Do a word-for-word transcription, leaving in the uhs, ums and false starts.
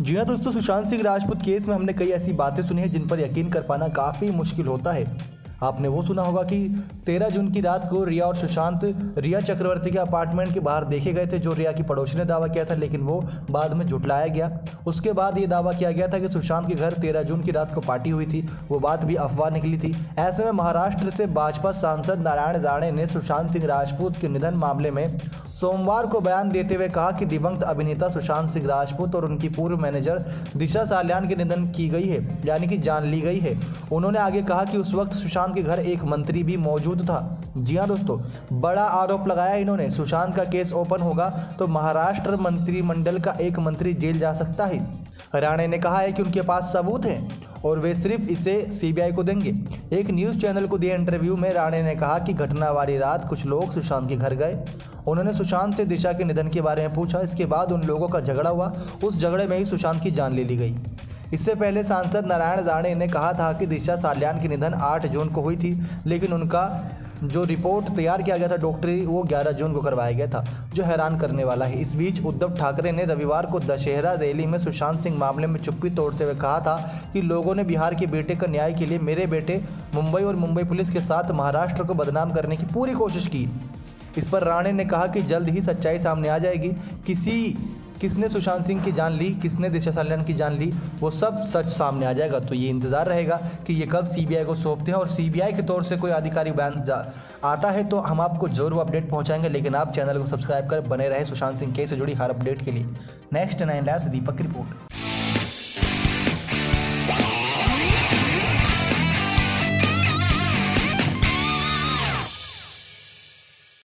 जी हाँ दोस्तों, सुशांत सिंह राजपूत केस में हमने कई ऐसी बातें सुनी हैं जिन पर यकीन कर पाना काफ़ी मुश्किल होता है। आपने वो सुना होगा कि तेरह जून की रात को रिया और सुशांत रिया चक्रवर्ती के अपार्टमेंट के बाहर देखे गए थे, जो रिया की पड़ोसी ने दावा किया था, लेकिन वो बाद में झुटलाया गया। उसके बाद ये दावा किया गया था कि सुशांत के घर तेरह जून की रात को पार्टी हुई थी, वो बात भी अफवाह निकली थी। ऐसे में महाराष्ट्र से भाजपा सांसद नारायण राणे ने सुशांत सिंह राजपूत के निधन मामले में सोमवार को बयान देते हुए कहा कि दिवंगत अभिनेता सुशांत सिंह राजपूत और उनकी पूर्व मैनेजर दिशा सालियान के निधन की गई है, यानी कि जान ली गई है। उन्होंने आगे कहा कि उस वक्त सुशांत के घर एक मंत्री भी मौजूद था। जी हाँ दोस्तों, बड़ा आरोप लगाया इन्होंने। सुशांत का केस ओपन होगा तो महाराष्ट्र मंत्रिमंडल का एक मंत्री जेल जा सकता है। राणे ने कहा है कि उनके पास सबूत हैं और वे सिर्फ इसे सीबीआई को देंगे। एक न्यूज़ चैनल को दिए इंटरव्यू में राणे ने कहा कि घटना वाली रात कुछ लोग सुशांत के घर गए। उन्होंने सुशांत से दिशा के निधन के बारे में पूछा। इसके बाद उन लोगों का झगड़ा हुआ, उस झगड़े में ही सुशांत की जान ले ली गई। इससे पहले सांसद नारायण राणे ने कहा था कि दिशा सालियान की निधन आठ जून को हुई थी, लेकिन उनका जो रिपोर्ट तैयार किया गया था डॉक्टरी, वो ग्यारह जून को करवाया गया था, जो हैरान करने वाला है। इस बीच उद्धव ठाकरे ने रविवार को दशहरा रैली में सुशांत सिंह मामले में चुप्पी तोड़ते हुए कहा था कि लोगों ने बिहार के बेटे का न्याय के लिए मेरे बेटे मुंबई और मुंबई पुलिस के साथ महाराष्ट्र को बदनाम करने की पूरी कोशिश की। इस पर राणे ने कहा कि जल्द ही सच्चाई सामने आ जाएगी। किसी किसने सुशांत सिंह की जान ली, किसने दिशा सालियान की जान ली, वो सब सच सामने आ जाएगा। तो ये इंतज़ार रहेगा कि ये कब सीबीआई को सौंपते हैं, और सीबीआई के तौर से कोई आधिकारिक बयान आता है तो हम आपको जरूर अपडेट पहुंचाएंगे। लेकिन आप चैनल को सब्सक्राइब कर बने रहें सुशांत सिंह केस से जुड़ी हर अपडेट के लिए। नेक्स्ट नाइन लाइव से दीपक की रिपोर्ट।